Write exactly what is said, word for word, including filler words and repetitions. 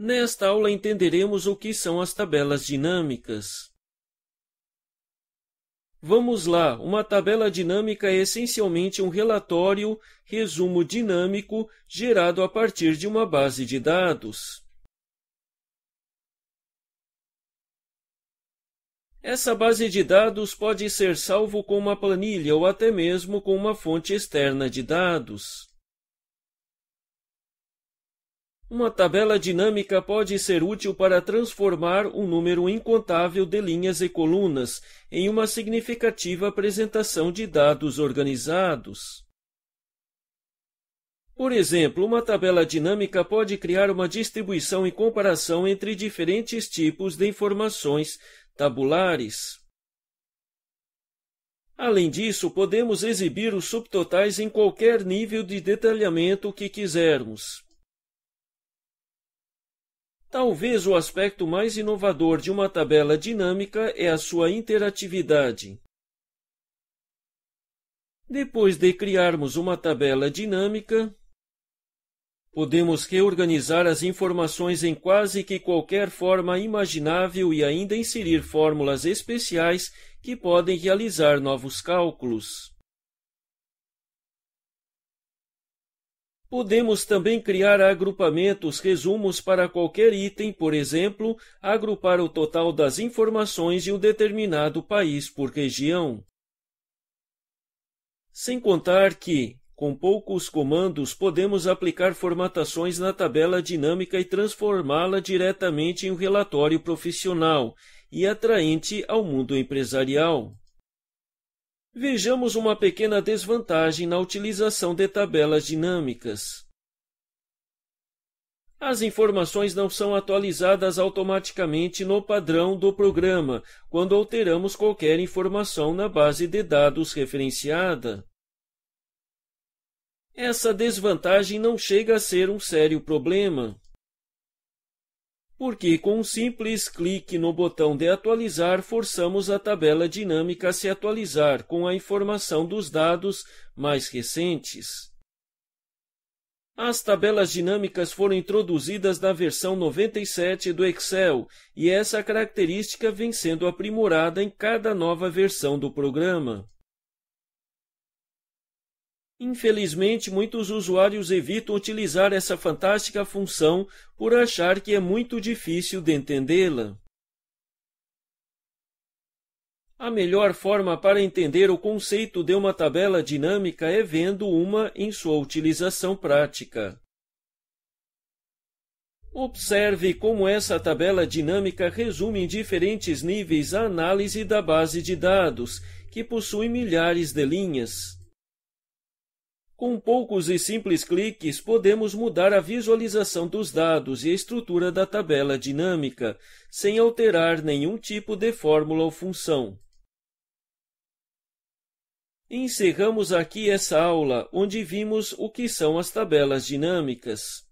Nesta aula entenderemos o que são as tabelas dinâmicas. Vamos lá! Uma tabela dinâmica é essencialmente um relatório, resumo dinâmico, gerado a partir de uma base de dados. Essa base de dados pode ser salvo com uma planilha ou até mesmo com uma fonte externa de dados. Uma tabela dinâmica pode ser útil para transformar um número incontável de linhas e colunas em uma significativa apresentação de dados organizados. Por exemplo, uma tabela dinâmica pode criar uma distribuição e comparação entre diferentes tipos de informações tabulares. Além disso, podemos exibir os subtotais em qualquer nível de detalhamento que quisermos. Talvez o aspecto mais inovador de uma tabela dinâmica é a sua interatividade. Depois de criarmos uma tabela dinâmica, podemos reorganizar as informações em quase que qualquer forma imaginável e ainda inserir fórmulas especiais que podem realizar novos cálculos. Podemos também criar agrupamentos, resumos para qualquer item, por exemplo, agrupar o total das informações de um determinado país por região. Sem contar que, com poucos comandos, podemos aplicar formatações na tabela dinâmica e transformá-la diretamente em um relatório profissional e atraente ao mundo empresarial. Vejamos uma pequena desvantagem na utilização de tabelas dinâmicas. As informações não são atualizadas automaticamente no padrão do programa quando alteramos qualquer informação na base de dados referenciada. Essa desvantagem não chega a ser um sério problema, porque com um simples clique no botão de atualizar, forçamos a tabela dinâmica a se atualizar com a informação dos dados mais recentes. As tabelas dinâmicas foram introduzidas na versão noventa e sete do Excel, e essa característica vem sendo aprimorada em cada nova versão do programa. Infelizmente, muitos usuários evitam utilizar essa fantástica função por achar que é muito difícil de entendê-la. A melhor forma para entender o conceito de uma tabela dinâmica é vendo uma em sua utilização prática. Observe como essa tabela dinâmica resume em diferentes níveis a análise da base de dados, que possui milhares de linhas. Com poucos e simples cliques, podemos mudar a visualização dos dados e a estrutura da tabela dinâmica, sem alterar nenhum tipo de fórmula ou função. Encerramos aqui essa aula, onde vimos o que são as tabelas dinâmicas.